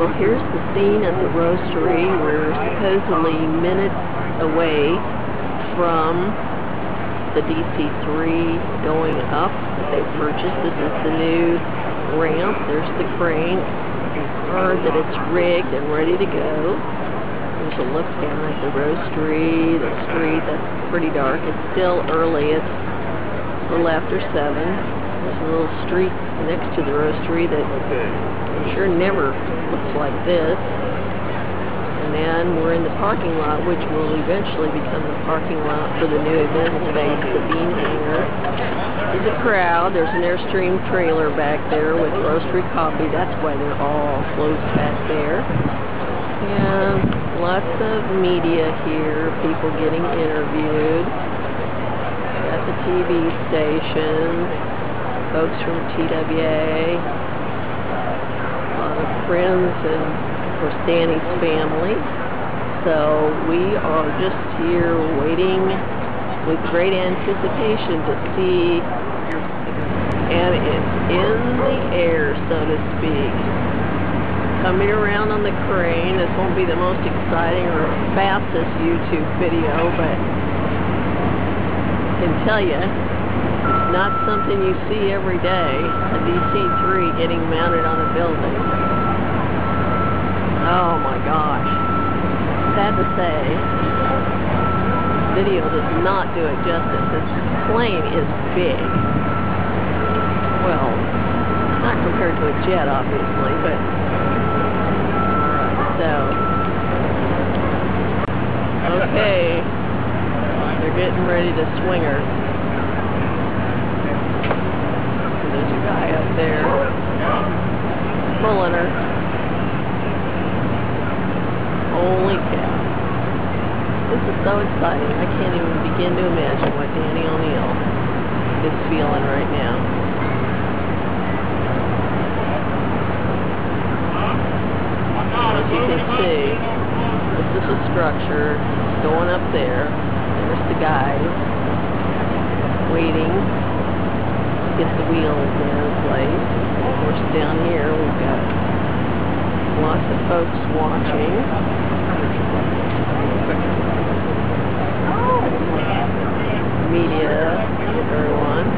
Well, here's the scene in the Roasterie. We're supposedly minutes away from the DC-3 going up that they purchased. This is the new ramp. There's the crane. You've heard that it's rigged and ready to go. There's a look down at the Roasterie, the street. That's pretty dark. It's still early. It's a little after 7. There's a little street next to the Roasterie that sure never looks like this. And then we're in the parking lot, which will eventually become the parking lot for the new event space, the Bean Hangar. There's a crowd. There's an Airstream trailer back there with Roasterie coffee. That's why they're all closed back there. And lots of media here, people getting interviewed. Got the TV station, folks from TWA. Friends and, of course, Danny's family. So we are just here waiting with great anticipation to see, and it's in the air, so to speak. Coming around on the crane. This won't be the most exciting or fastest YouTube video, but I can tell you, it's not something you see every day, a DC-3 getting mounted on a building. Oh my gosh. Sad to say, the video does not do it justice. This plane is big. Well, not compared to a jet, obviously, but... So... Okay. They're getting ready to swing her. There's a guy up there pulling her. Holy cow. This is so exciting. I can't even begin to imagine what Danny O'Neill is feeling right now. As you can see, this is a structure going up there. There's the guys waiting to get the wheels in place. Of course, down here we've got lots of folks watching. Media, everyone.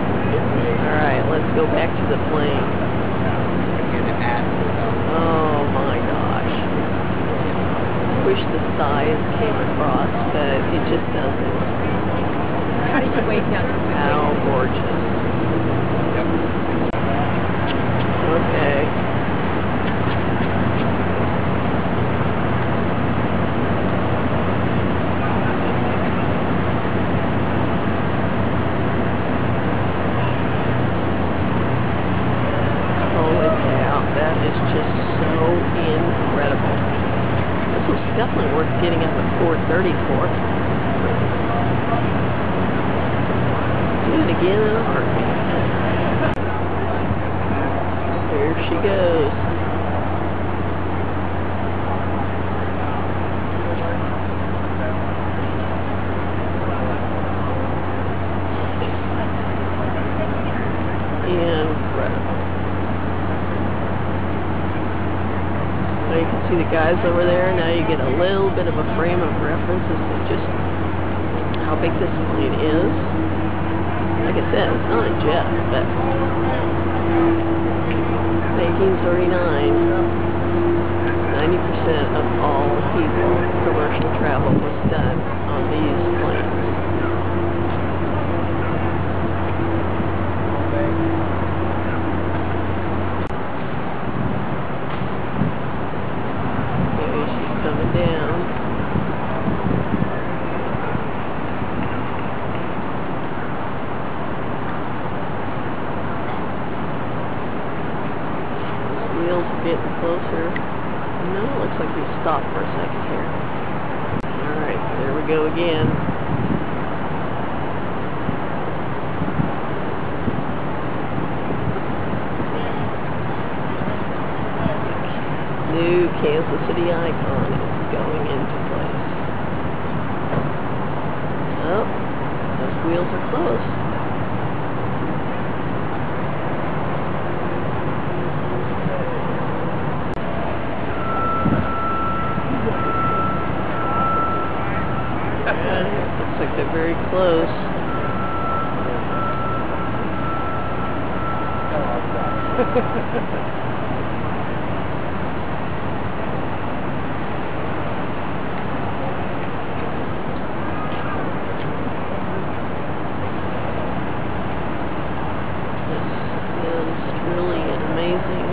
Alright, let's go back to the plane. Oh my gosh. Wish the size came across, but it just doesn't. How gorgeous. Okay. Definitely worth getting up at 4:30 for. Do it again in a heartbeat. There she goes. See the guys over there. Now you get a little bit of a frame of reference as to just how big this plane is. Like I said, it's not a jet, but 1939, 90% of all people commercial travel was done on these planes. Getting closer. No, it looks like we stopped for a second here. Alright, there we go again. New Kansas City icon is going into place. Oh, those wheels are close. And it looks like they're very close. This is really an amazing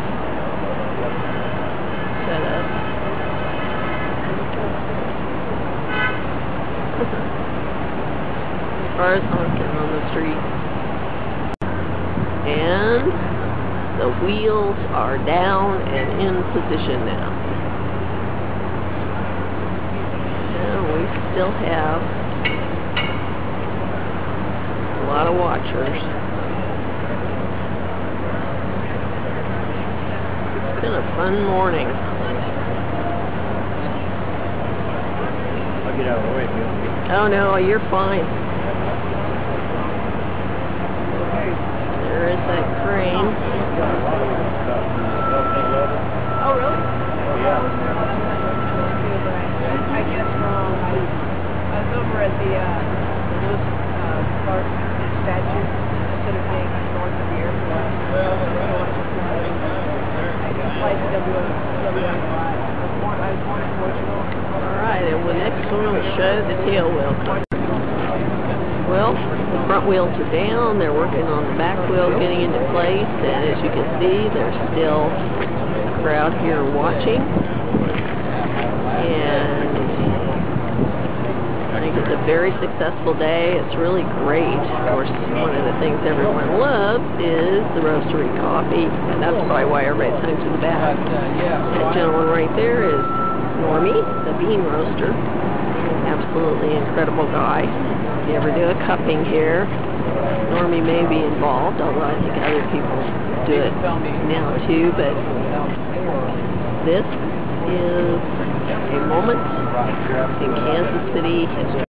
setup. Cars honking on the street. And the wheels are down and in position now. And we still have a lot of watchers. It's been a fun morning. I'll get out of the way. Oh no, you're fine. There is that crane. Oh, really? Yeah. I guess I was over at the Lewis Clark statue instead of being north of the airport. I applied to TWA. I was born in Portugal. Alright, and we'll next show the tail wheel. Well, the front wheels are down, they're working on the back wheel getting into place, and as you can see, there's still a crowd here watching. And I think it's a very successful day. It's really great. Of course, one of the things everyone loves is the Roasterie coffee, and that's probably why everybody's home to the back. That gentleman right there is Normie, the bean roaster. Absolutely incredible guy. If you ever do a cupping here, Normie may be involved, although I think other people do it now too, but this is a moment in Kansas City.